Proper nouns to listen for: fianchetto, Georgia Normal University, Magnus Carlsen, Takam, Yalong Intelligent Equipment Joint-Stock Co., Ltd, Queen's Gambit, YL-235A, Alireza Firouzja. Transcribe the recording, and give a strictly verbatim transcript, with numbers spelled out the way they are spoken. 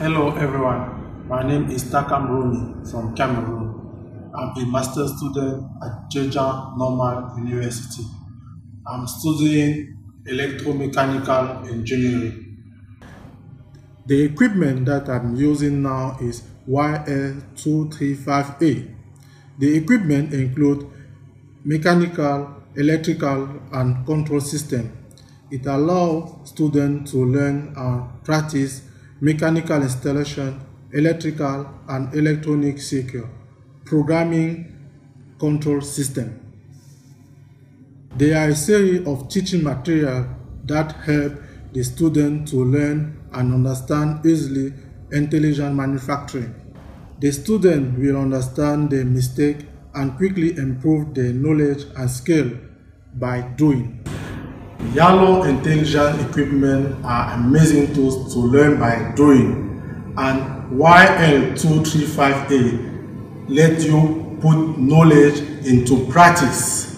Hello everyone, my name is Takam from Cameroon. I'm a master's student at Georgia Normal University. I'm studying electromechanical engineering. The equipment that I'm using now is Y L two thirty-five A. The equipment includes mechanical, electrical, and control system. It allows students to learn and practice mechanical installation, electrical and electronic circuit, programming, control system. There are a series of teaching materials that help the student to learn and understand easily intelligent manufacturing. The student will understand their mistake and quickly improve their knowledge and skill by doing. Yalong Intelligent Equipment are amazing tools to learn by doing, and Y L two thirty-five A let you put knowledge into practice.